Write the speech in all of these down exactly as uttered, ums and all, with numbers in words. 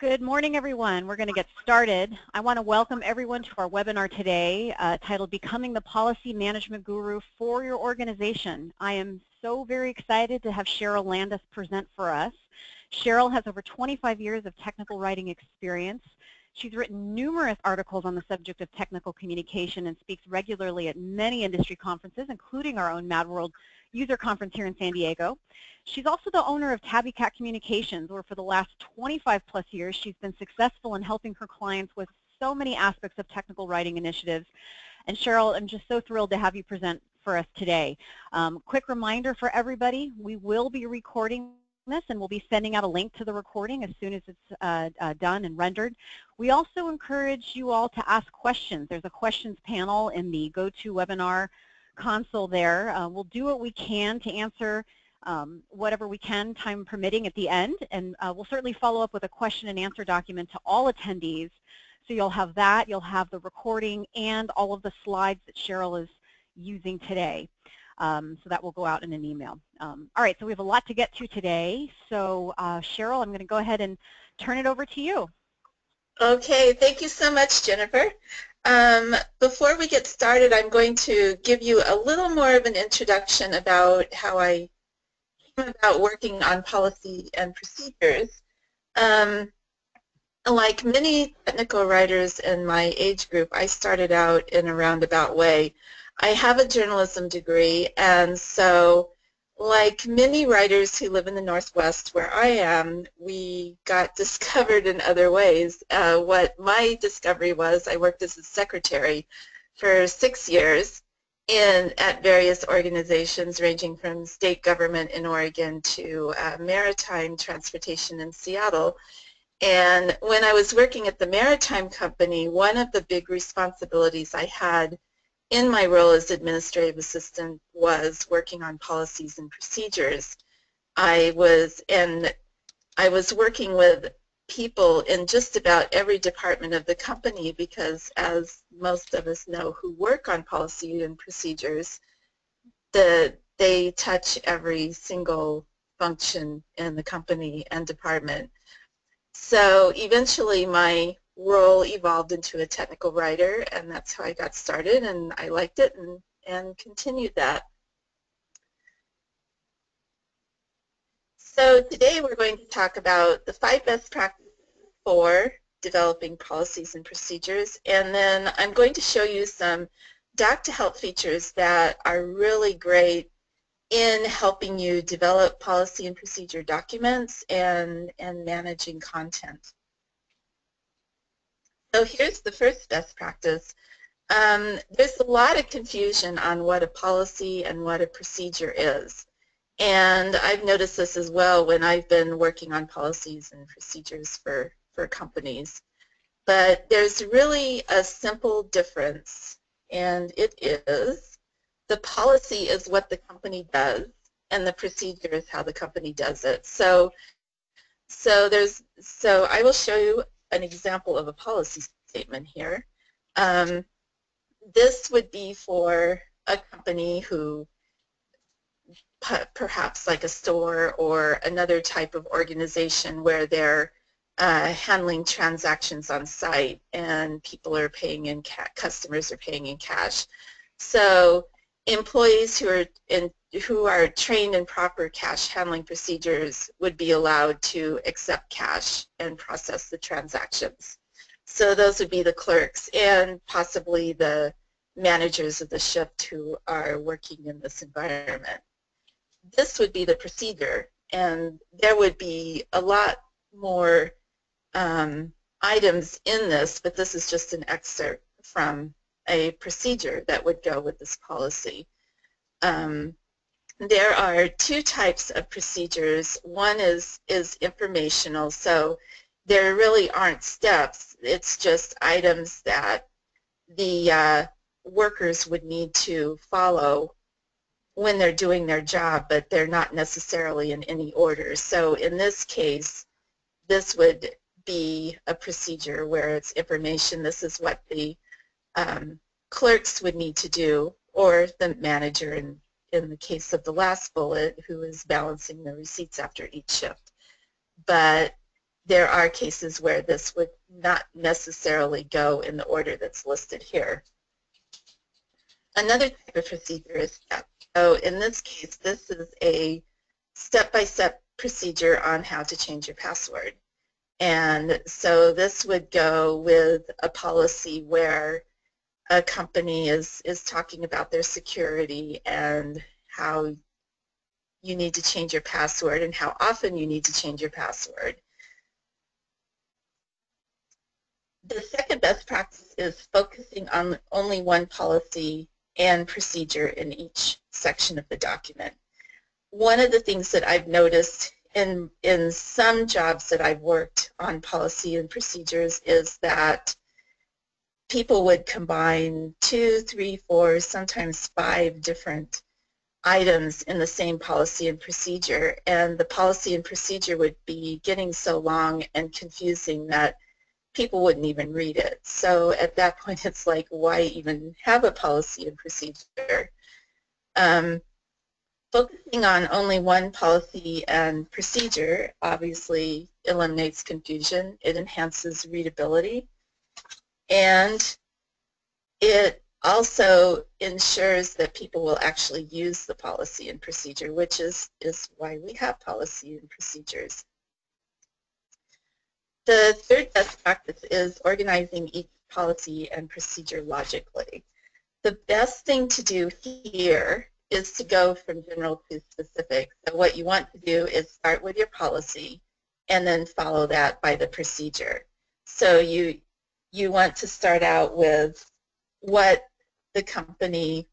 Good morning, everyone. We're going to get started. I want to welcome everyone to our webinar today uh, titled Becoming the Policy Management Guru for Your Organization. I am so very excited to have Cheryl Landis present for us. Cheryl has over twenty-five years of technical writing experience. She's written numerous articles on the subject of technical communication and speaks regularly at many industry conferences, including our own MadWorld User Conference here in San Diego. She's also the owner of Tabby Cat Communications, where for the last twenty-five plus years she's been successful in helping her clients with so many aspects of technical writing initiatives. And Cheryl, I'm just so thrilled to have you present for us today. Um, quick reminder for everybody, we will be recording this, and we'll be sending out a link to the recording as soon as it's uh, uh, done and rendered. We also encourage you all to ask questions. There's a questions panel in the GoToWebinar console there. Uh, we'll do what we can to answer um, whatever we can, time permitting, at the end, and uh, we'll certainly follow up with a question and answer document to all attendees. So you'll have that, you'll have the recording, and all of the slides that Cheryl is using today. Um, so that will go out in an email. Um, all right, so we have a lot to get to today. So uh, Cheryl, I'm going to go ahead and turn it over to you. Okay, thank you so much, Jennifer. Um, before we get started, I'm going to give you a little more of an introduction about how I came about working on policy and procedures. Um, like many technical writers in my age group, I started out in a roundabout way. I have a journalism degree, and so like many writers who live in the Northwest where I am, we got discovered in other ways. Uh, what my discovery was, I worked as a secretary for six years in at various organizations ranging from state government in Oregon to uh, maritime transportation in Seattle. And when I was working at the maritime company, one of the big responsibilities I had in my role as administrative assistant was working on policies and procedures. I was and I was working with people in just about every department of the company because, as most of us know who work on policy and procedures, the, they touch every single function in the company and department. So eventually my role evolved into a technical writer, and that's how I got started, and I liked it and, and continued that. So today we're going to talk about the five best practices for developing policies and procedures, and then I'm going to show you some Doc-To-Help features that are really great in helping you develop policy and procedure documents and, and managing content. So here's the first best practice. Um, there's a lot of confusion on what a policy and what a procedure is. And I've noticed this as well when I've been working on policies and procedures for, for companies. But there's really a simple difference, and it is the policy is what the company does, and the procedure is how the company does it. So, so, there's, so I will show you an example of a policy statement here. Um, this would be for a company who perhaps like a store or another type of organization where they're uh, handling transactions on site and people are paying in cash, customers are paying in cash. So employees who are in who are trained in proper cash handling procedures would be allowed to accept cash and process the transactions. So those would be the clerks and possibly the managers of the shift who are working in this environment. This would be the procedure, and there would be a lot more um, items in this, but this is just an excerpt from a procedure that would go with this policy. Um, There are two types of procedures. One is, is informational, so there really aren't steps. It's just items that the uh, workers would need to follow when they're doing their job, but they're not necessarily in any order. So in this case, this would be a procedure where it's information. This is what the um, clerks would need to do, or the manager and in the case of the last bullet, who is balancing the receipts after each shift. But there are cases where this would not necessarily go in the order that's listed here. Another type of procedure is step. So in this case, this is a step-by-step procedure on how to change your password. And so this would go with a policy where a company is, is talking about their security and how you need to change your password and how often you need to change your password. The second best practice is focusing on only one policy and procedure in each section of the document. One of the things that I've noticed in, in some jobs that I've worked on policy and procedures is that people would combine two, three, four, sometimes five different items in the same policy and procedure, and the policy and procedure would be getting so long and confusing that people wouldn't even read it. So at that point, it's like, why even have a policy and procedure? Um, focusing on only one policy and procedure obviously eliminates confusion. It enhances readability, and it also ensures that people will actually use the policy and procedure, which is, is why we have policy and procedures. The third best practice is organizing each policy and procedure logically. The best thing to do here is to go from general to specific. So what you want to do is start with your policy and then follow that by the procedure. So you, you want to start out with what the company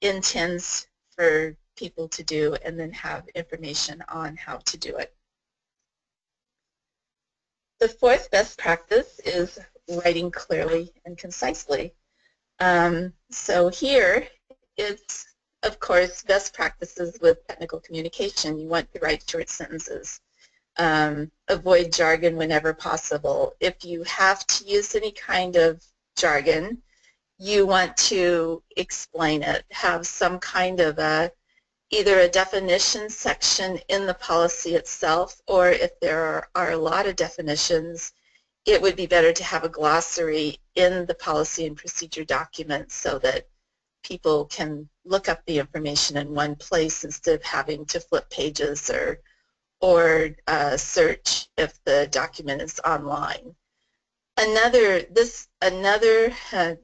intends for people to do and then have information on how to do it. The fourth best practice is writing clearly and concisely. Um, so here, it's, of course, best practices with technical communication. You want to write short sentences. Um, avoid jargon whenever possible. If you have to use any kind of jargon, you want to explain it. Have some kind of a, either a definition section in the policy itself, or if there are, are a lot of definitions, it would be better to have a glossary in the policy and procedure document so that people can look up the information in one place instead of having to flip pages or, or uh, search if the document is online. Another, this, another uh,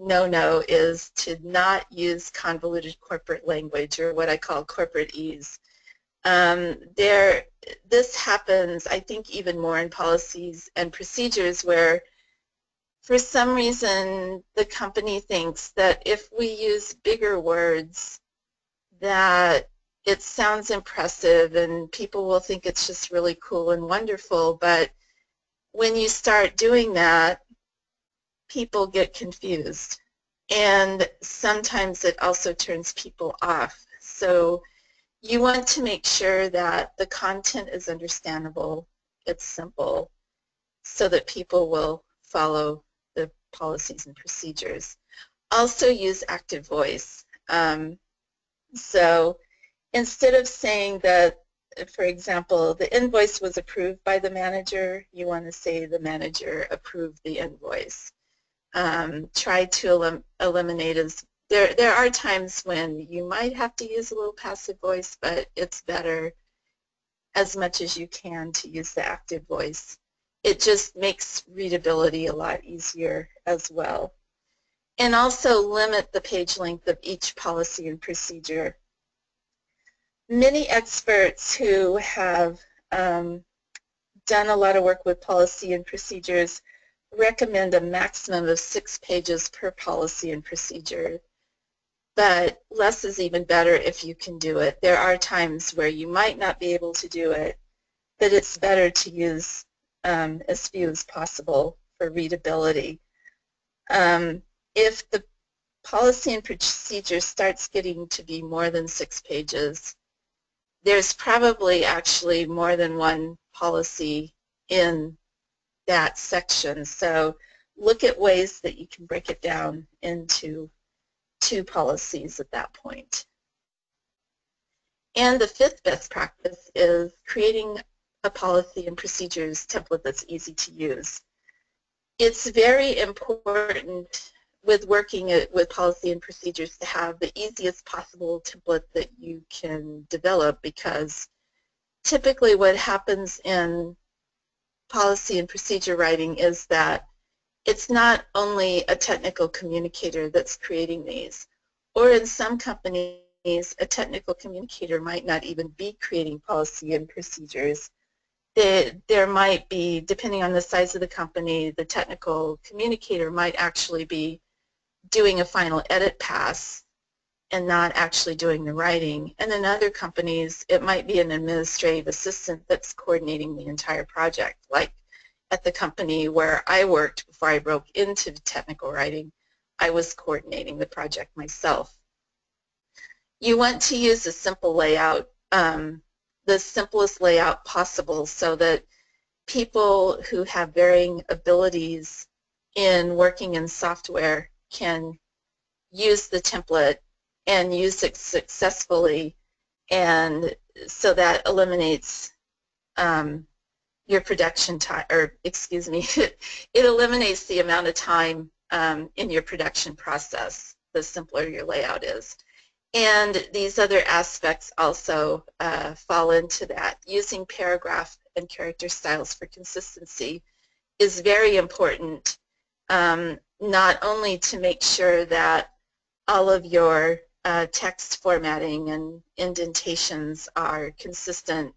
no-no is to not use convoluted corporate language, or what I call corporate ease. Um, there, this happens, I think, even more in policies and procedures where, for some reason, the company thinks that if we use bigger words, that it sounds impressive and people will think it's just really cool and wonderful, but when you start doing that, people get confused, and sometimes it also turns people off. So you want to make sure that the content is understandable, it's simple, so that people will follow the policies and procedures. Also use active voice. Um, so instead of saying that, for example, the invoice was approved by the manager, you want to say the manager approved the invoice. Um, try to elim eliminate as there there are times when you might have to use a little passive voice, but it's better as much as you can to use the active voice. It just makes readability a lot easier as well. And also limit the page length of each policy and procedure. Many experts who have um, done a lot of work with policy and procedures recommend a maximum of six pages per policy and procedure, but less is even better if you can do it. There are times where you might not be able to do it, but it's better to use um, as few as possible for readability. Um, if the policy and procedure starts getting to be more than six pages, there's probably actually more than one policy in that section. So look at ways that you can break it down into two policies at that point. And the fifth best practice is creating a policy and procedures template that's easy to use. It's very important with working at, with policy and procedures to have the easiest possible template that you can develop, because typically what happens in policy and procedure writing is that it's not only a technical communicator that's creating these, or in some companies a technical communicator might not even be creating policy and procedures. It, there might be, depending on the size of the company, the technical communicator might actually be doing a final edit pass and not actually doing the writing. And in other companies, it might be an administrative assistant that's coordinating the entire project. Like at the company where I worked before I broke into technical writing, I was coordinating the project myself. You want to use a simple layout. Um, the simplest layout possible, so that people who have varying abilities in working in software can use the template and use it successfully, and so that eliminates um, your production time, or excuse me, it eliminates the amount of time um, in your production process, the simpler your layout is. And these other aspects also uh, fall into that. Using paragraph and character styles for consistency is very important, um, not only to make sure that all of your uh, text formatting and indentations are consistent,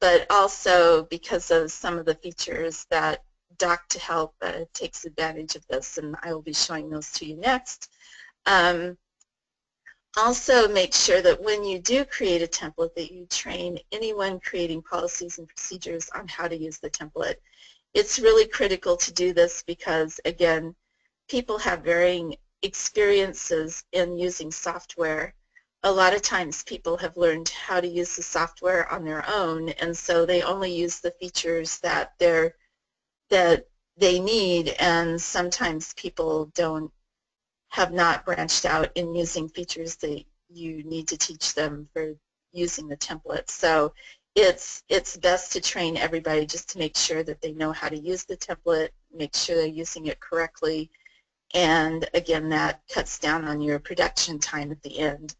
but also because of some of the features that Doc-To-Help uh, takes advantage of this, and I will be showing those to you next. Um, Also, make sure that when you do create a template that you train anyone creating policies and procedures on how to use the template. It's really critical to do this because, again, people have varying experiences in using software. A lot of times people have learned how to use the software on their own, and so they only use the features that they're, that they need, and sometimes people don't have not branched out in using features that you need to teach them for using the template. So it's, it's best to train everybody just to make sure that they know how to use the template, make sure they're using it correctly, and again, that cuts down on your production time at the end.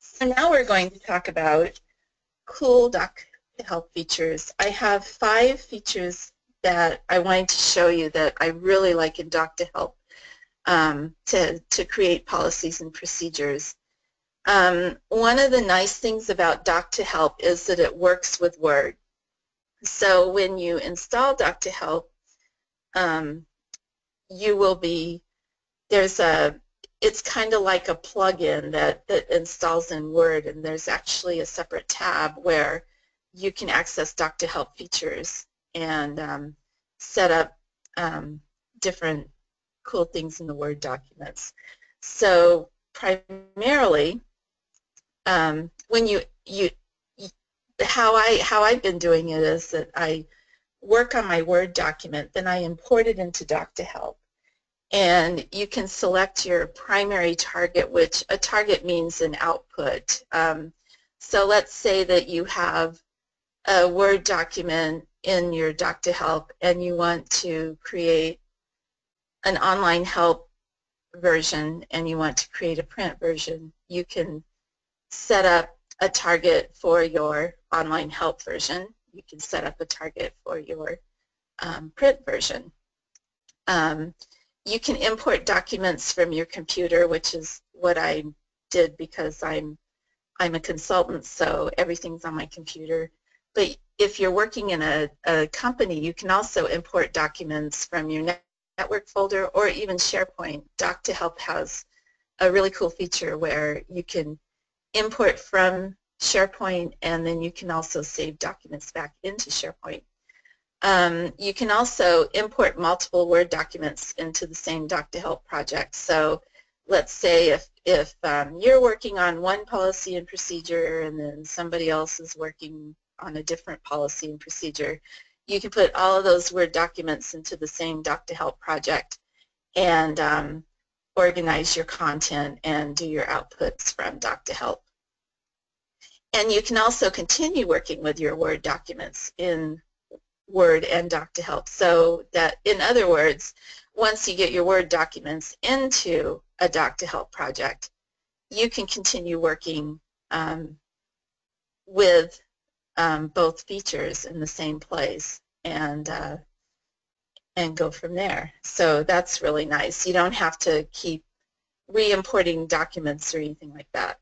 So now we're going to talk about cool Doc-To-Help features. I have five features that I wanted to show you that I really like in Doc-To-Help um, to, to create policies and procedures. Um, one of the nice things about Doc-To-Help is that it works with Word. So when you install Doc-To-Help, um, you will be, there's a, it's kind of like a plugin that, that installs in Word, and there's actually a separate tab where you can access Doc-To-Help features and um, set up um, different cool things in the Word documents. So primarily, um, when you, you, you, how, I, how I've been doing it is that I work on my Word document, then I import it into Doc-To-Help. And you can select your primary target, which a target means an output. Um, so let's say that you have a Word document in your Doc-To-Help and you want to create an online help version and you want to create a print version, you can set up a target for your online help version. You can set up a target for your um, print version. Um, you can import documents from your computer, which is what I did because I'm, I'm a consultant, so everything's on my computer. But if you're working in a, a company, you can also import documents from your net network folder or even SharePoint. Doc-To-Help has a really cool feature where you can import from SharePoint, and then you can also save documents back into SharePoint. Um, you can also import multiple Word documents into the same Doc-To-Help project. So let's say if, if um, you're working on one policy and procedure and then somebody else is working on a different policy and procedure, you can put all of those Word documents into the same Doc-To-Help project and um, organize your content and do your outputs from Doc-To-Help. And you can also continue working with your Word documents in Word and Doc-To-Help. So that, in other words, once you get your Word documents into a Doc-To-Help project, you can continue working um, with um, both features in the same place and uh, and go from there. So that's really nice. You don't have to keep re-importing documents or anything like that.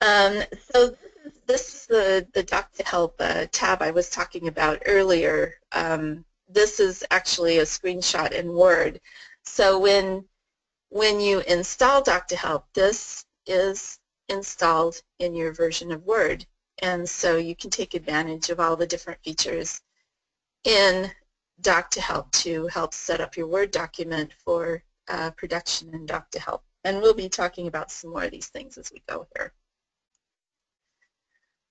Um, so this is the, the Doc-To-Help uh, tab I was talking about earlier. Um, this is actually a screenshot in Word. So when, when you install Doc-To-Help, this is installed in your version of Word. And so you can take advantage of all the different features in Doc-To-Help to help set up your Word document for uh, production in Doc-To-Help. And we'll be talking about some more of these things as we go here.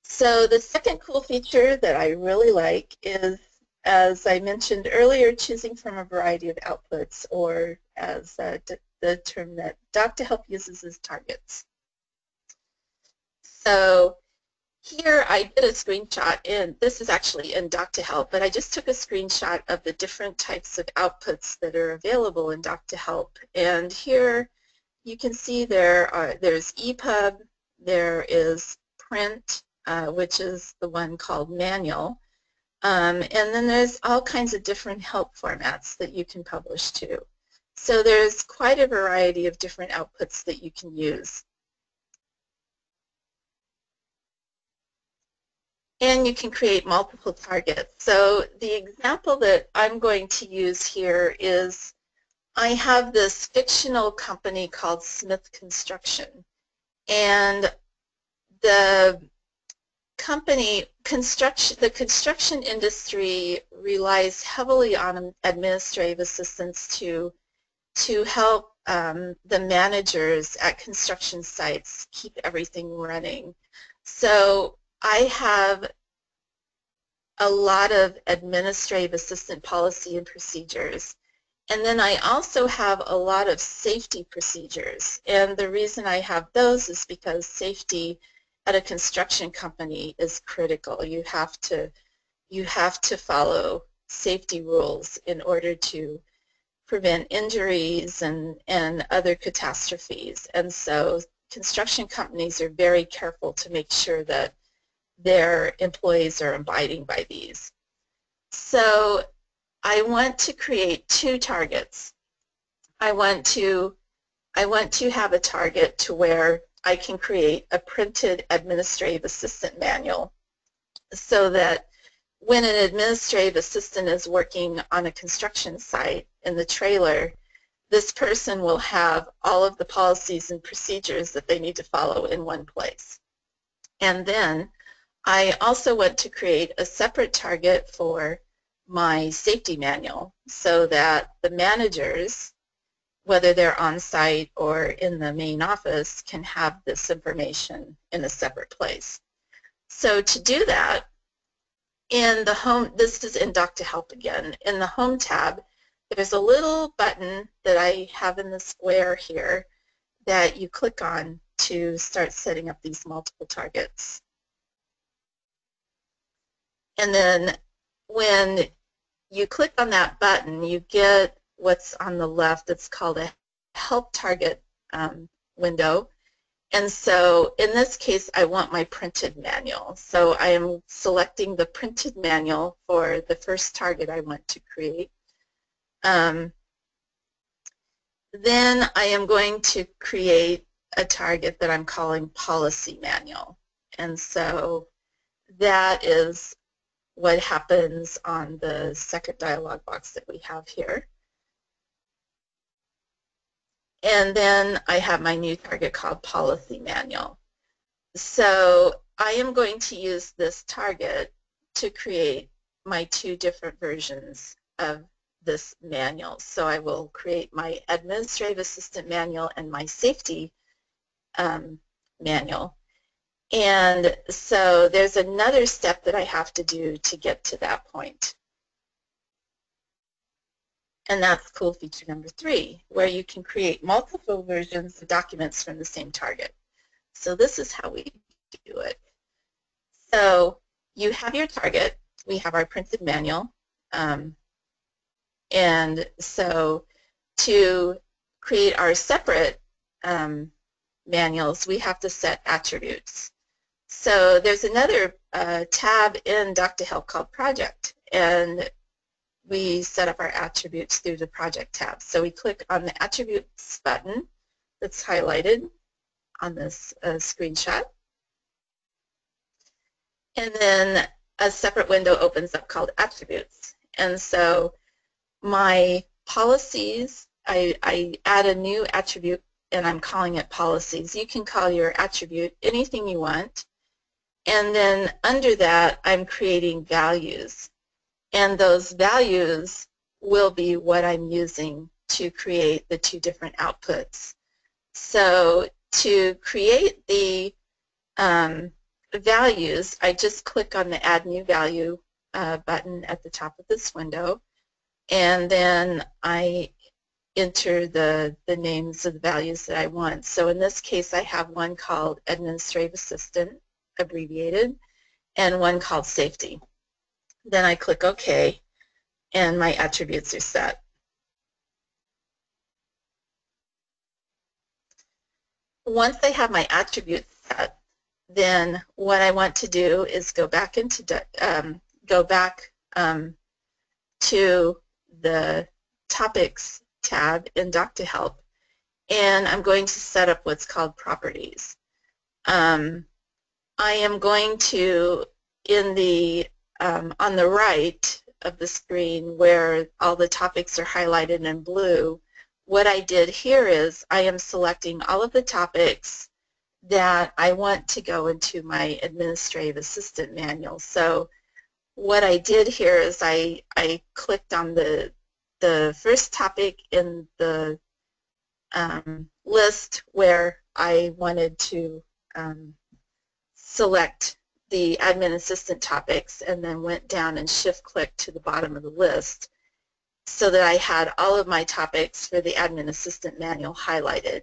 So the second cool feature that I really like is, as I mentioned earlier, choosing from a variety of outputs, or as uh, the term that Doc-To-Help uses is targets. So here I did a screenshot, and this is actually in Doc-To-Help, but I just took a screenshot of the different types of outputs that are available in Doc-To-Help. And here you can see there are, there's E P U B, there is print, Uh, which is the one called manual. Um, and then there's all kinds of different help formats that you can publish to. So there's quite a variety of different outputs that you can use. And you can create multiple targets. So the example that I'm going to use here is I have this fictional company called Smith Construction. And the company construction the construction industry relies heavily on administrative assistance to to help um, the managers at construction sites keep everything running. So I have a lot of administrative assistant policy and procedures, and then I also have a lot of safety procedures. And the reason I have those is because safety at a construction company is critical. You have to, you have to follow safety rules in order to prevent injuries and, and other catastrophes. And so construction companies are very careful to make sure that their employees are abiding by these. So I want to create two targets. I want to, I want to have a target to where I can create a printed administrative assistant manual, so that when an administrative assistant is working on a construction site in the trailer, this person will have all of the policies and procedures that they need to follow in one place. And then I also want to create a separate target for my safety manual, so that the managers, whether they're on site or in the main office, can have this information in a separate place. So to do that, in the home, this is in Doc-To-Help again, in the home tab, there's a little button that I have in the square here that you click on to start setting up these multiple targets. And then when you click on that button, you get what's on the left that's called a help target um, window. And so in this case, I want my printed manual. So I am selecting the printed manual for the first target I want to create. Um, then I am going to create a target that I'm calling policy manual. And so that is what happens on the second dialog box that we have here. And then I have my new target called policy manual. So I am going to use this target to create my two different versions of this manual. So I will create my administrative assistant manual and my safety um, manual. And so there's another step that I have to do to get to that point. And that's cool feature number three, where you can create multiple versions of documents from the same target. So this is how we do it. So you have your target. We have our printed manual. Um, and so to create our separate um, manuals, we have to set attributes. So there's another uh, tab in Doc-To-Help called Project, and we set up our attributes through the Project tab. So we click on the Attributes button that's highlighted on this uh, screenshot, and then a separate window opens up called Attributes. And so my policies, I, I add a new attribute, and I'm calling it policies. You can call your attribute anything you want. And then under that, I'm creating values. And those values will be what I'm using to create the two different outputs. So to create the um, values, I just click on the Add New Value uh, button at the top of this window. And then I enter the, the names of the values that I want. So in this case, I have one called Administrative Assistant, abbreviated, and one called Safety. Then I click OK, and my attributes are set. Once I have my attributes set, then what I want to do is go back into um, go back um, to the Topics tab in Doc-To-Help, and I'm going to set up what's called properties. Um, I am going to, in the, um, on the right of the screen where all the topics are highlighted in blue, what I did here is I am selecting all of the topics that I want to go into my Administrative Assistant manual. So what I did here is I, I clicked on the the first topic in the um, list where I wanted to um, select the admin assistant topics, and then went down and shift clicked to the bottom of the list so that I had all of my topics for the admin assistant manual highlighted.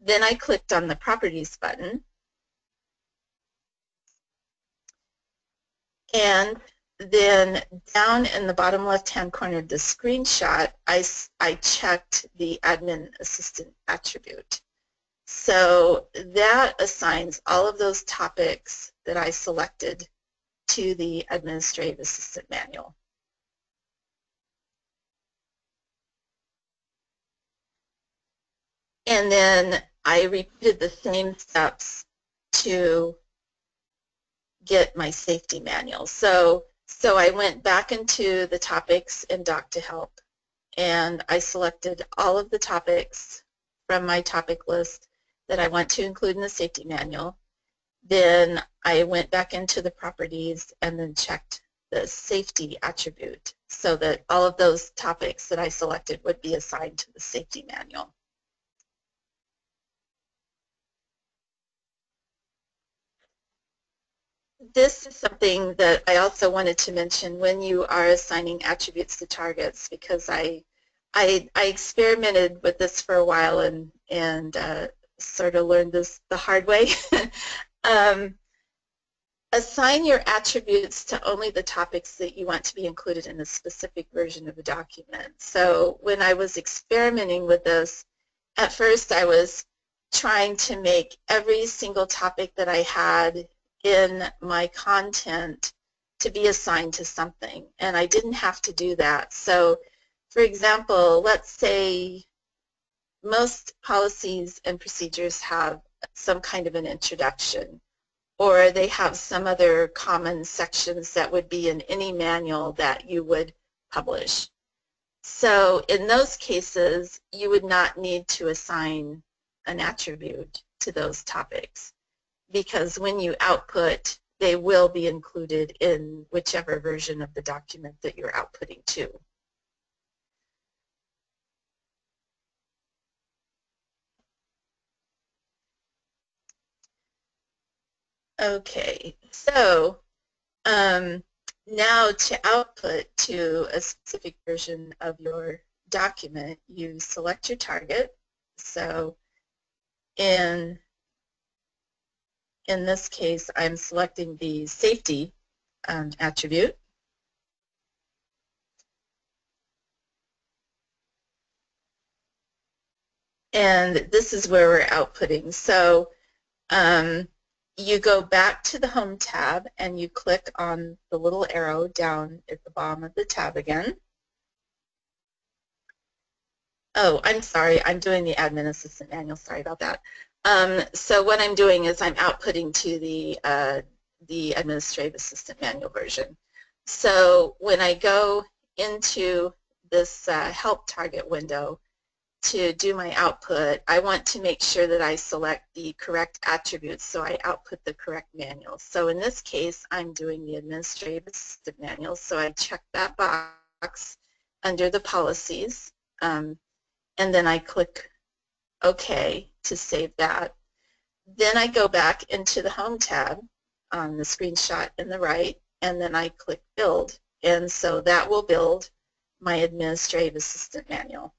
Then I clicked on the properties button, and then down in the bottom left-hand corner of the screenshot, I, I checked the admin assistant attribute. So that assigns all of those topics that I selected to the administrative assistant manual. And then I repeated the same steps to get my safety manual. So So I went back into the topics in Doc-To-Help, and I selected all of the topics from my topic list that I want to include in the safety manual. Then I went back into the properties and then checked the safety attribute so that all of those topics that I selected would be assigned to the safety manual. This is something that I also wanted to mention when you are assigning attributes to targets, because I I, I experimented with this for a while and and uh, sort of learned this the hard way. um, assign your attributes to only the topics that you want to be included in a specific version of a document. So when I was experimenting with this, at first I was trying to make every single topic that I had in my content to be assigned to something, and I didn't have to do that. So for example, let's say most policies and procedures have some kind of an introduction, or they have some other common sections that would be in any manual that you would publish. So in those cases, you would not need to assign an attribute to those topics, because when you output, they will be included in whichever version of the document that you're outputting to. Okay, so um, now to output to a specific version of your document, you select your target. So in in this case, I'm selecting the safety um, attribute. And this is where we're outputting. So um, you go back to the Home tab and you click on the little arrow down at the bottom of the tab again. Oh, I'm sorry, I'm doing the Admin Assistant Manual, sorry about that. Um, so what I'm doing is I'm outputting to the, uh, the Administrative Assistant Manual version. So when I go into this uh, Help Target window to do my output, I want to make sure that I select the correct attributes, so I output the correct manual. So in this case, I'm doing the Administrative Assistant Manual, so I check that box under the Policies, um, and then I click OK to save that. Then I go back into the Home tab on the screenshot in the right, and then I click Build, and so that will build my Administrative Assistant Manual.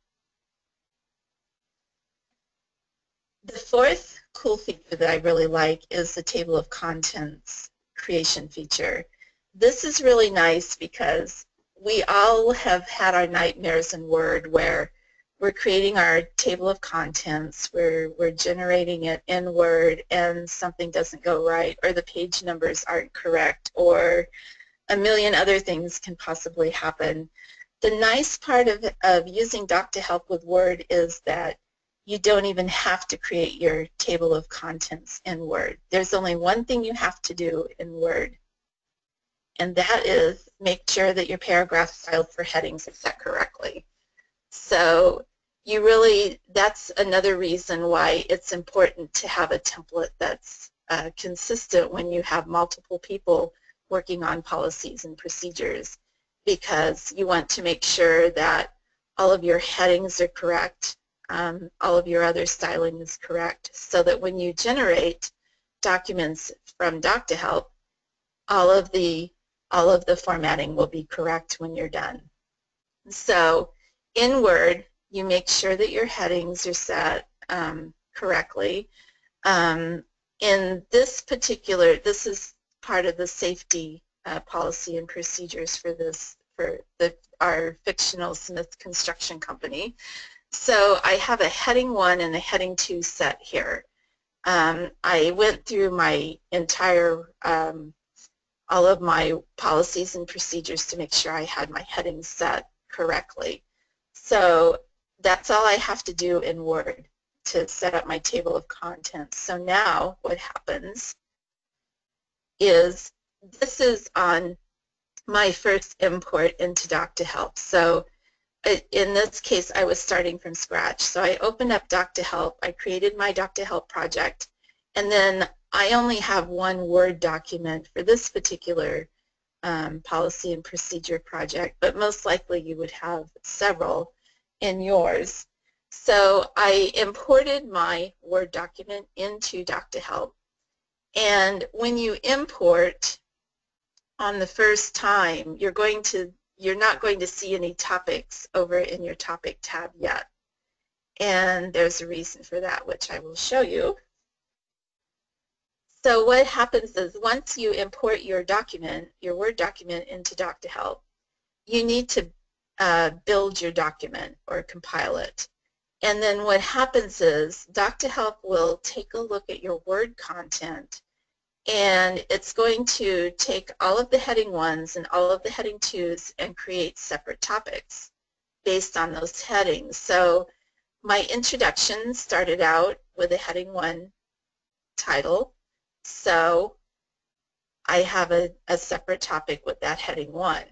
The fourth cool feature that I really like is the table of contents creation feature. This is really nice because we all have had our nightmares in Word where we're creating our table of contents, we're, we're generating it in Word and something doesn't go right, or the page numbers aren't correct, or a million other things can possibly happen. The nice part of, of using Doc-To-Help with Word is that you don't even have to create your table of contents in Word. There's only one thing you have to do in Word, and that is make sure that your paragraph styled for headings is set correctly. So you really, that's another reason why it's important to have a template that's uh, consistent when you have multiple people working on policies and procedures, because you want to make sure that all of your headings are correct. Um, all of your other styling is correct, so that when you generate documents from Doc-To-Help, all of the all of the formatting will be correct when you're done. So in Word, you make sure that your headings are set um, correctly. Um, in this particular, this is part of the safety uh, policy and procedures for this for the, our fictional Smith Construction Company. So I have a heading one and a heading two set here. Um, I went through my entire, um, all of my policies and procedures to make sure I had my headings set correctly. So that's all I have to do in Word to set up my table of contents. So now what happens is this is on my first import into Doc-To-Help. So in this case, I was starting from scratch. So I opened up Doc-To-Help, I created my Doc-To-Help project, and then I only have one Word document for this particular um, policy and procedure project, but most likely you would have several in yours. So I imported my Word document into Doc-To-Help, and when you import on the first time, you're going to you're not going to see any topics over in your topic tab yet. And there's a reason for that, which I will show you. So what happens is once you import your document, your Word document into Doc-To-Help, you need to uh, build your document or compile it. And then what happens is Doc-To-Help will take a look at your Word content, and it's going to take all of the heading ones and all of the heading twos and create separate topics based on those headings. So my introduction started out with a heading one title, so I have a, a separate topic with that heading one.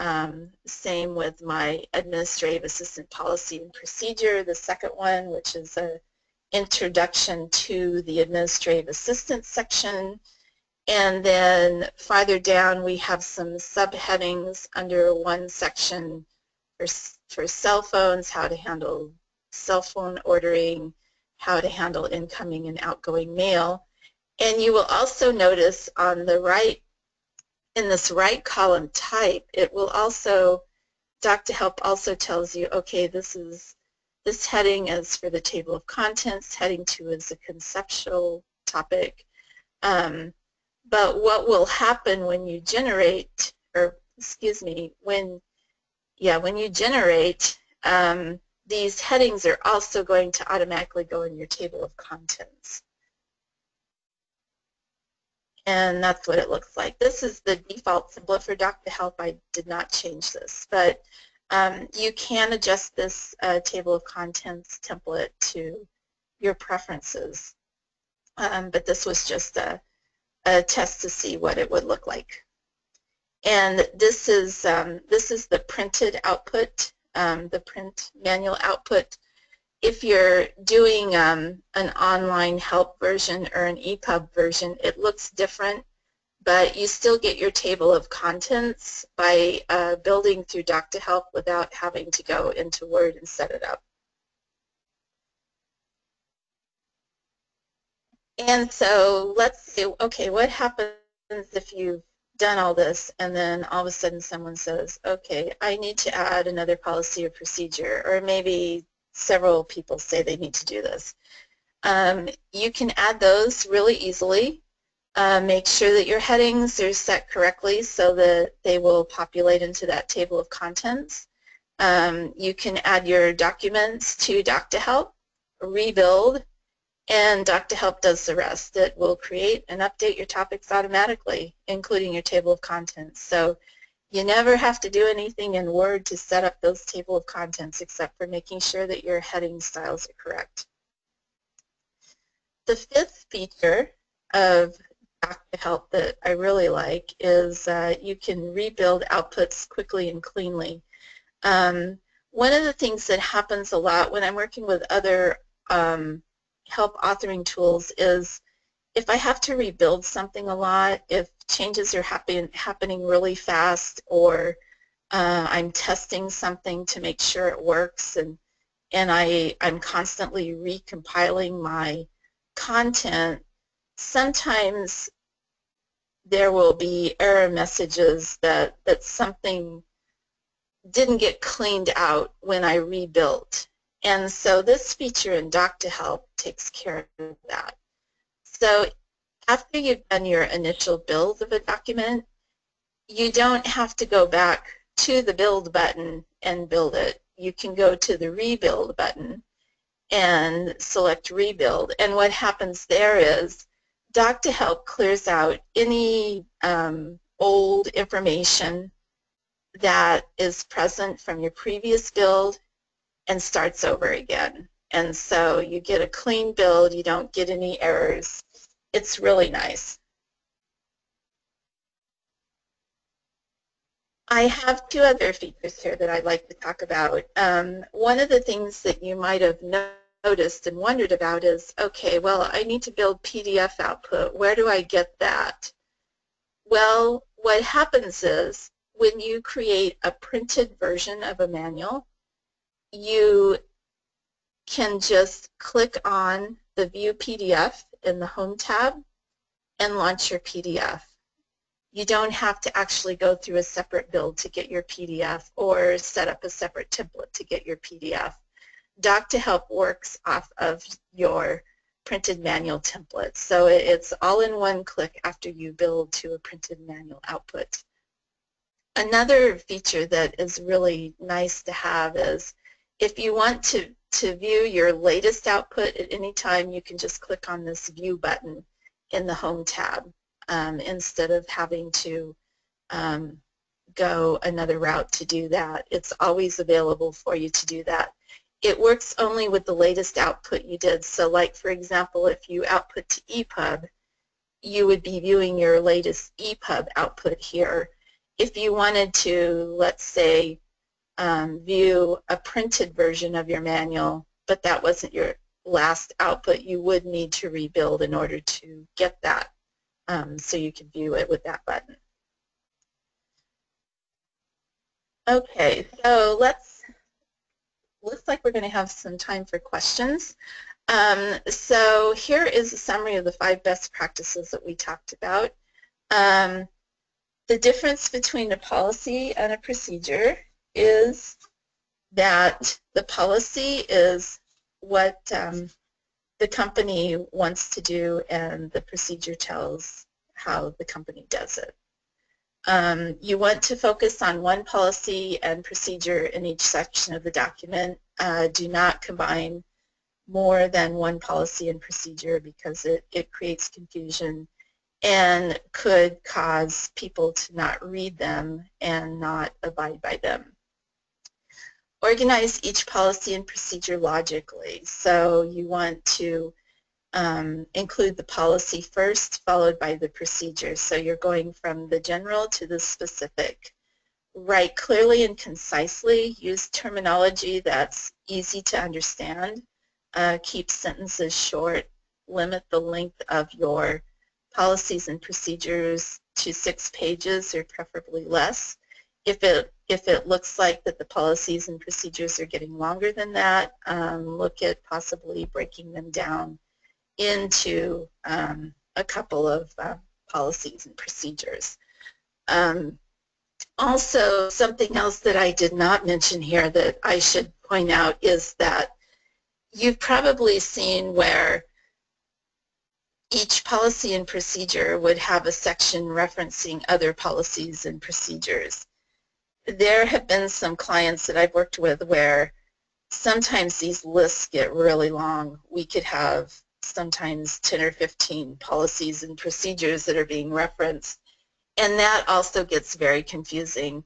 Um, same with my administrative assistant policy and procedure, the second one, which is a introduction to the administrative assistance section, and then farther down we have some subheadings under one section for, for cell phones, how to handle cell phone ordering, how to handle incoming and outgoing mail. And you will also notice on the right, in this right column type, it will also, Doc-To-Help also tells you, okay, this is This heading is for the table of contents, heading two is a conceptual topic, Um, but what will happen when you generate, or excuse me, when, yeah, when you generate, um, these headings are also going to automatically go in your table of contents. And that's what it looks like. This is the default symbol for Doc-To-Help. I did not change this, but um, you can adjust this uh, table of contents template to your preferences. Um, but this was just a, a test to see what it would look like. And this is um, this is the printed output, um, the print manual output. If you're doing um, an online help version or an E P U B version, it looks different, but you still get your table of contents by uh, building through Doc-To-Help without having to go into Word and set it up. And so let's see, okay, what happens if you've done all this and then all of a sudden someone says, okay, I need to add another policy or procedure, or maybe several people say they need to do this. Um, you can add those really easily. Uh, make sure that your headings are set correctly so that they will populate into that table of contents. Um, you can add your documents to Doc-To-Help, rebuild, and Doc-To-Help does the rest. It will create and update your topics automatically, including your table of contents. So you never have to do anything in Word to set up those table of contents except for making sure that your heading styles are correct. The fifth feature of Doc-To-Help that I really like is uh, you can rebuild outputs quickly and cleanly. Um, one of the things that happens a lot when I'm working with other um, help authoring tools is if I have to rebuild something a lot, if changes are happen, happening really fast, or uh, I'm testing something to make sure it works, and, and I, I'm constantly recompiling my content, sometimes there will be error messages that, that something didn't get cleaned out when I rebuilt. And so this feature in Doc-To-Help takes care of that. So after you've done your initial build of a document, you don't have to go back to the build button and build it. You can go to the rebuild button and select rebuild. And what happens there is Doc-To-Help clears out any um, old information that is present from your previous build and starts over again. And so you get a clean build, you don't get any errors. It's really nice. I have two other features here that I'd like to talk about. Um, one of the things that you might have noticed and wondered about is, okay, well, I need to build P D F output. Where do I get that? Well, what happens is when you create a printed version of a manual, you can just click on the View P D F in the Home tab and launch your P D F. You don't have to actually go through a separate build to get your P D F or set up a separate template to get your P D F. Doc-To-Help works off of your printed manual template, so it's all in one click after you build to a printed manual output. Another feature that is really nice to have is if you want to To view your latest output at any time, you can just click on this View button in the Home tab um, instead of having to um, go another route to do that. It's always available for you to do that. It works only with the latest output you did. So like, for example, if you output to E P U B, you would be viewing your latest E P U B output here. If you wanted to, let's say, Um, view a printed version of your manual, but that wasn't your last output, you would need to rebuild in order to get that, um, so you can view it with that button. Okay, so let's, looks like we're going to have some time for questions. Um, so here is a summary of the five best practices that we talked about. Um, the difference between a policy and a procedure is that the policy is what um, the company wants to do, and the procedure tells how the company does it. Um, you want to focus on one policy and procedure in each section of the document. Uh, do not combine more than one policy and procedure, because it, it creates confusion and could cause people to not read them and not abide by them. Organize each policy and procedure logically. So you want to Um, include the policy first, followed by the procedure. So you're going from the general to the specific. Write clearly and concisely. Use terminology that's easy to understand. Uh, keep sentences short. Limit the length of your policies and procedures to six pages, or preferably less. If it, if it looks like that the policies and procedures are getting longer than that, um, look at possibly breaking them down into um, a couple of uh, policies and procedures. Um, also, something else that I did not mention here that I should point out is that you've probably seen where each policy and procedure would have a section referencing other policies and procedures. There have been some clients that I've worked with where sometimes these lists get really long. We could have sometimes ten or fifteen policies and procedures that are being referenced, and that also gets very confusing.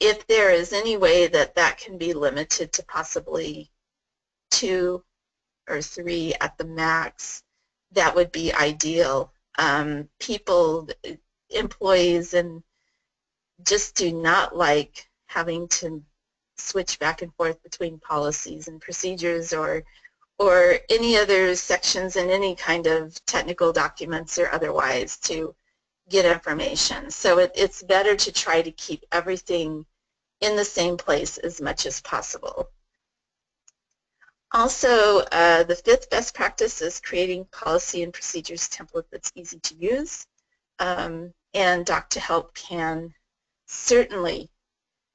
If there is any way that that can be limited to possibly two or three at the max, that would be ideal. Um, people, employees, and just do not like having to switch back and forth between policies and procedures, or or any other sections in any kind of technical documents or otherwise to get information. So it, it's better to try to keep everything in the same place as much as possible. Also, uh, the fifth best practice is creating policy and procedures template that's easy to use. Um, and Doc-To-Help can certainly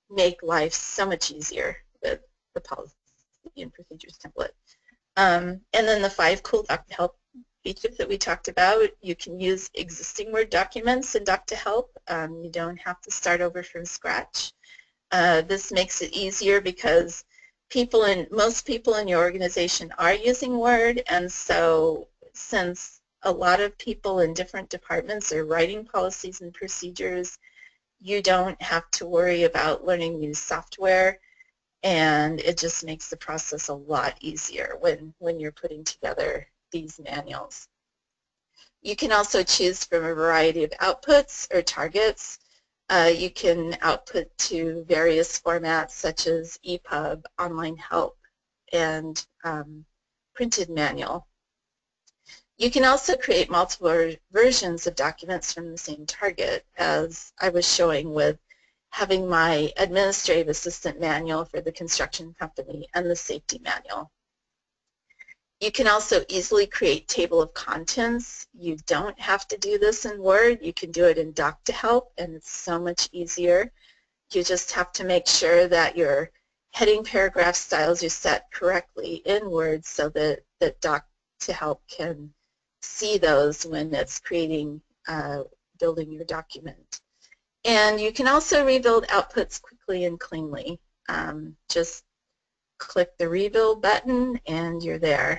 make life so much easier with the policy and procedures template. Um, and then the five cool Doc-To-Help features that we talked about. You can use existing Word documents in Doc-To-Help. Um, you don't have to start over from scratch. Uh, this makes it easier because people in, most people in your organization are using Word, and so since a lot of people in different departments are writing policies and procedures, you don't have to worry about learning new software. And it just makes the process a lot easier when, when you're putting together these manuals. You can also choose from a variety of outputs or targets. Uh, you can output to various formats such as E P U B, online help, and um, printed manual. You can also create multiple versions of documents from the same target, as I was showing with having my administrative assistant manual for the construction company and the safety manual. You can also easily create table of contents. You don't have to do this in Word. You can do it in Doc-To-Help, and it's so much easier. You just have to make sure that your heading paragraph styles are set correctly in Word so that, that Doc-To-Help can see those when it's creating, uh, building your document. And you can also rebuild outputs quickly and cleanly. Um, just click the rebuild button and you're there.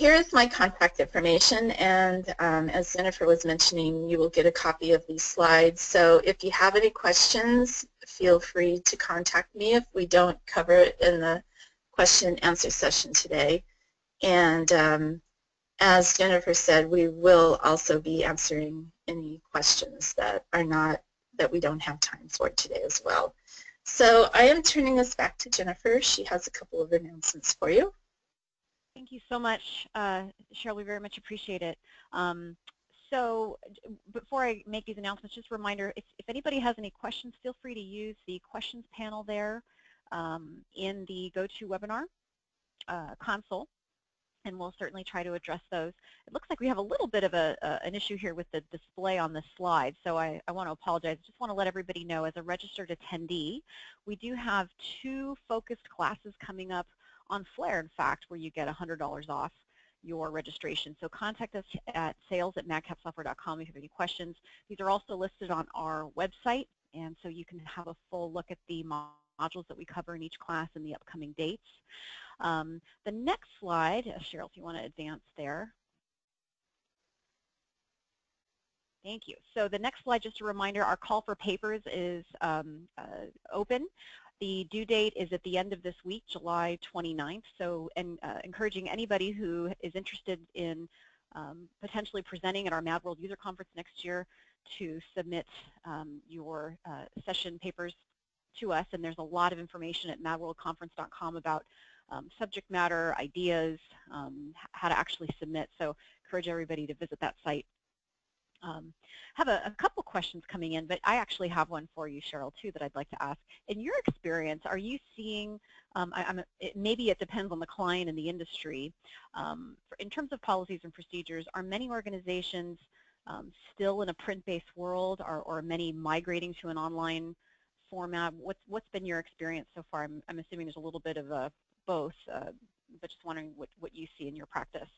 Here is my contact information, and um, as Jennifer was mentioning, you will get a copy of these slides. So if you have any questions, feel free to contact me if we don't cover it in the question and answer session today. And um, as Jennifer said, we will also be answering any questions that are not, that we don't have time for today as well. So I am turning this back to Jennifer. She has a couple of announcements for you. Thank you so much, uh, Cheryl. We very much appreciate it. Um, so before I make these announcements, just a reminder, if, if anybody has any questions, feel free to use the questions panel there um, in the GoToWebinar uh, console, and we'll certainly try to address those. It looks like we have a little bit of a, uh, an issue here with the display on this slide, so I, I want to apologize. I just want to let everybody know, as a registered attendee, we do have two focused classes coming up on Flare, in fact, where you get one hundred dollars off your registration. So contact us at sales at madcap software dot com if you have any questions. These are also listed on our website, and so you can have a full look at the modules that we cover in each class and the upcoming dates. Um, the next slide, Cheryl, if you want to advance there. Thank you. So the next slide, just a reminder, our call for papers is um, uh, open. The due date is at the end of this week, July twenty-ninth, so and, uh, encouraging anybody who is interested in um, potentially presenting at our MadWorld User Conference next year to submit um, your uh, session papers to us. And there's a lot of information at mad world conference dot com about um, subject matter, ideas, um, how to actually submit, so encourage everybody to visit that site. Um, have a, a couple questions coming in, but I actually have one for you, Cheryl, too, that I'd like to ask. In your experience, are you seeing, um, I, I'm, it, maybe it depends on the client and the industry, um, for, in terms of policies and procedures, are many organizations um, still in a print-based world, or, or are many migrating to an online format? What's, what's been your experience so far? I'm, I'm assuming there's a little bit of a, both, uh, but just wondering what, what you see in your practice.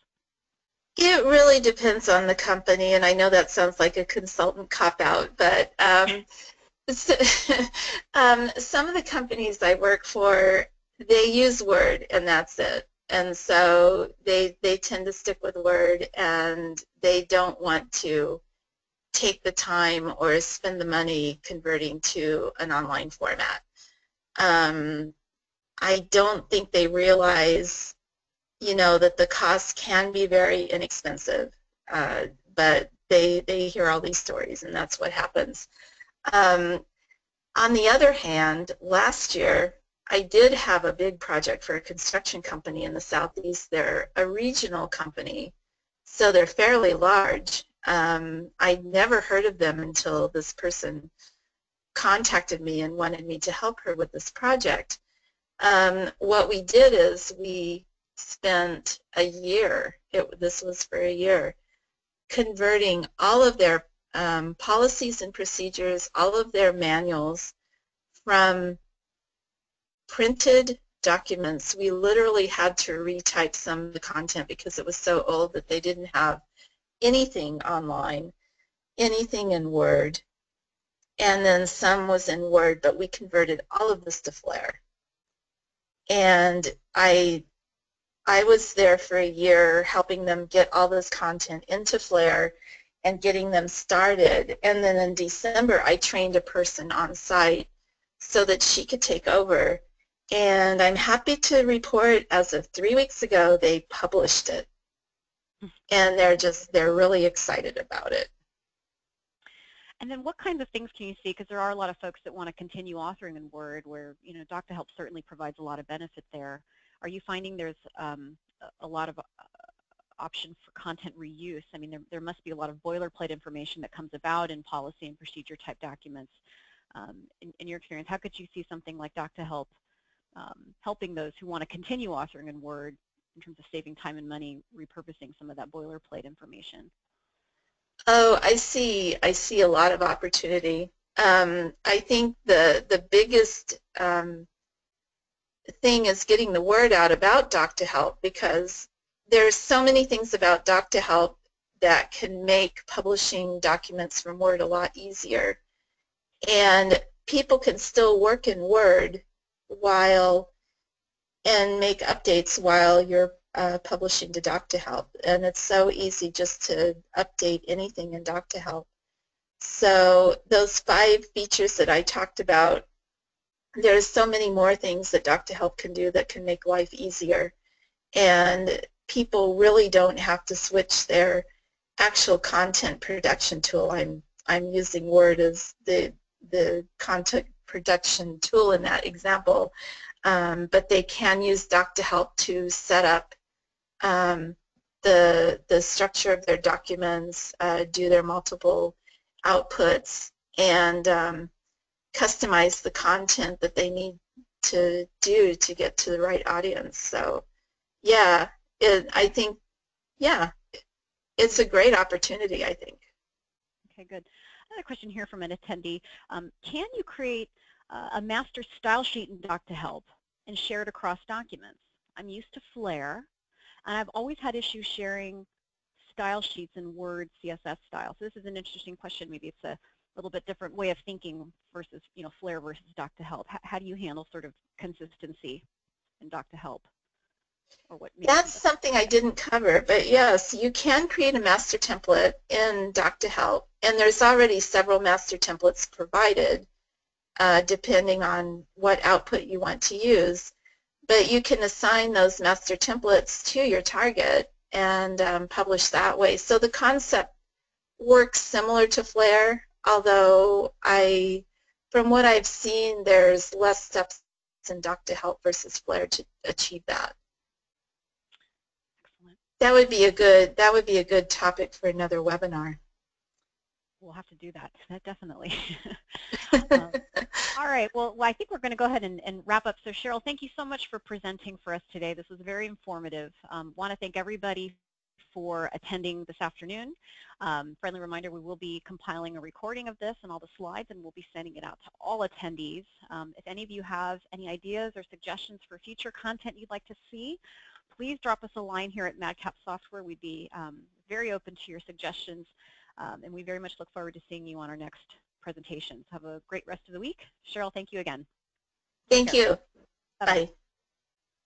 It really depends on the company, and I know that sounds like a consultant cop-out, but um, so, um, some of the companies I work for, they use Word, and that's it. And so they, they tend to stick with Word, and they don't want to take the time or spend the money converting to an online format. Um, I don't think they realize, you know, that the cost can be very inexpensive, uh, but they, they hear all these stories, and that's what happens. Um, on the other hand, last year, I did have a big project for a construction company in the Southeast. They're a regional company, so they're fairly large. Um, I never heard of them until this person contacted me and wanted me to help her with this project. Um, what we did is we spent a year, it, this was for a year, converting all of their um, policies and procedures, all of their manuals from printed documents. We literally had to retype some of the content because it was so old that they didn't have anything online, anything in Word, and then some was in Word, but we converted all of this to Flare. And I I was there for a year helping them get all this content into Flare and getting them started. And then in December, I trained a person on site so that she could take over. And I'm happy to report, as of three weeks ago, they published it. And they're just, they're really excited about it. And then what kinds of things can you see? Because there are a lot of folks that want to continue authoring in Word, where, you know, Doc-To-Help certainly provides a lot of benefit there. Are you finding there's um, a lot of uh, option for content reuse? I mean, there, there must be a lot of boilerplate information that comes about in policy and procedure type documents. Um, in, in your experience, how could you see something like Doc-To-Help um, helping those who want to continue authoring in Word in terms of saving time and money, repurposing some of that boilerplate information? Oh, I see. I see a lot of opportunity. Um, I think the, the biggest um, thing is getting the word out about Doc-To-Help, because there's so many things about Doc-To-Help that can make publishing documents from Word a lot easier. And people can still work in Word while and make updates while you're uh, publishing to Doc-To-Help. And it's so easy just to update anything in Doc-To-Help. So those five features that I talked about, there's so many more things that Doc-To-Help can do that can make life easier. And people really don't have to switch their actual content production tool. I'm, I'm using Word as the, the content production tool in that example. Um, but they can use Doc-To-Help to set up um, the, the structure of their documents, uh, do their multiple outputs, and um, customize the content that they need to do to get to the right audience. So yeah, it, I think, yeah, it's a great opportunity, I think. Okay, good. Another question here from an attendee. Um, can you create uh, a master style sheet in Doc-To-Help and share it across documents? I'm used to Flare, and I've always had issues sharing style sheets in Word C S S style. So this is an interesting question. Maybe it's a little bit different way of thinking versus, you know, Flare versus Doc-To-Help. H how do you handle sort of consistency in Doc-To-Help? Or what That's sense? Something I didn't cover, but yes, you can create a master template in Doc-To-Help, and there's already several master templates provided, uh, depending on what output you want to use. But you can assign those master templates to your target and um, publish that way. So the concept works similar to Flare, although I, from what I've seen, there's less steps in Doc-To-Help versus Flare to achieve that. Excellent. That would be a good, that would be a good topic for another webinar. We'll have to do that, that definitely. um, all right, well, well, I think we're going to go ahead and, and wrap up. So Cheryl, thank you so much for presenting for us today. This was very informative. Um, want to thank everybody for attending this afternoon. Um, friendly reminder, we will be compiling a recording of this and all the slides, and we'll be sending it out to all attendees. Um, if any of you have any ideas or suggestions for future content you'd like to see, please drop us a line here at MadCap Software. We'd be um, very open to your suggestions. Um, and we very much look forward to seeing you on our next presentations. Have a great rest of the week. Cheryl, thank you again. Thank you. Bye. Bye.